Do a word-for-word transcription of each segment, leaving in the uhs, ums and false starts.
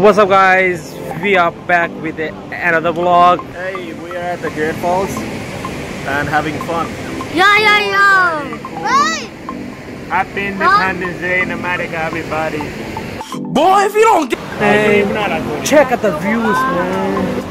What's up, guys? We are back with another vlog. Hey, we are at the Great Falls and having fun. Yeah, yeah, yeah. Right. Happy Independence Day in America, everybody. Boy, if you don't get hey, hey, check out the views, man.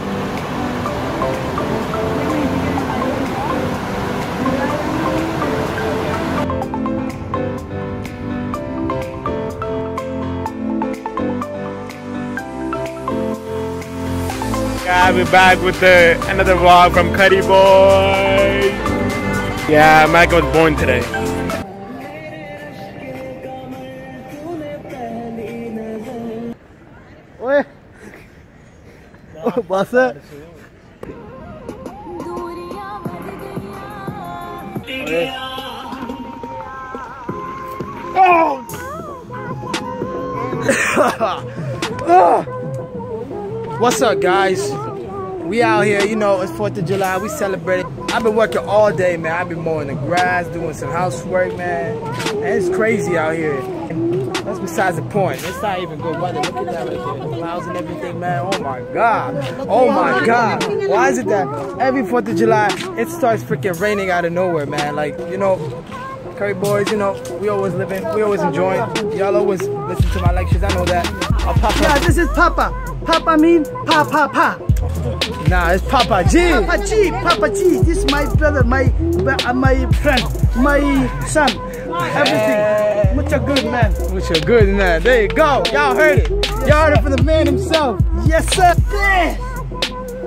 Yeah, we're back with the, another vlog from Curry Boys. Yeah, Mike was born today. What? Oh, what's that? Oh! What's up, guys? We out here, you know, it's fourth of July, we celebrated. I've been working all day, man. I've been mowing the grass, doing some housework, man. And it's crazy out here. That's besides the point. It's not even good weather. Look at that right there. The clouds and everything, man. Oh my God. Oh my God. Why is it that every fourth of July, it starts freaking raining out of nowhere, man? Like, you know, Curry Boys, you know, we always living, we always enjoying. Y'all always listen to my lectures, I know that. I'll pop up. Yeah, this is Papa. Papa mean pa pa pa. Nah, it's Papa G. Papa G, Papa G. This is my brother, my uh, my friend, my son. Everything. Mucha good man. Mucha good man. There you go. Y'all heard it. Y'all heard it from the man himself. Yes sir. Hey,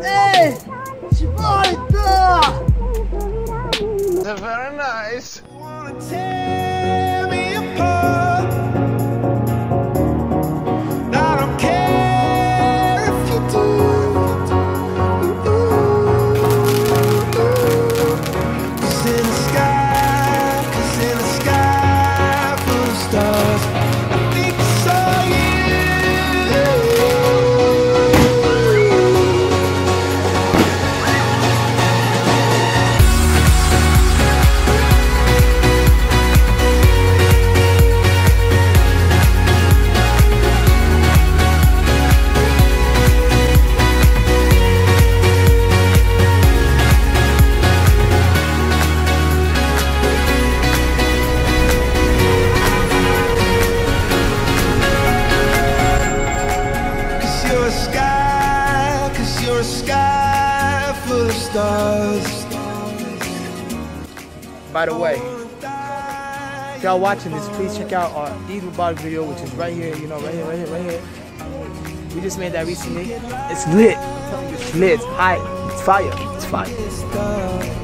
hey. They're very nice. By the way, if y'all watching this, please check out our Evil Body video, which is right here, you know, right here, right here, right here. We just made that recently. It's lit. It's lit. It's high. It's fire. It's fire.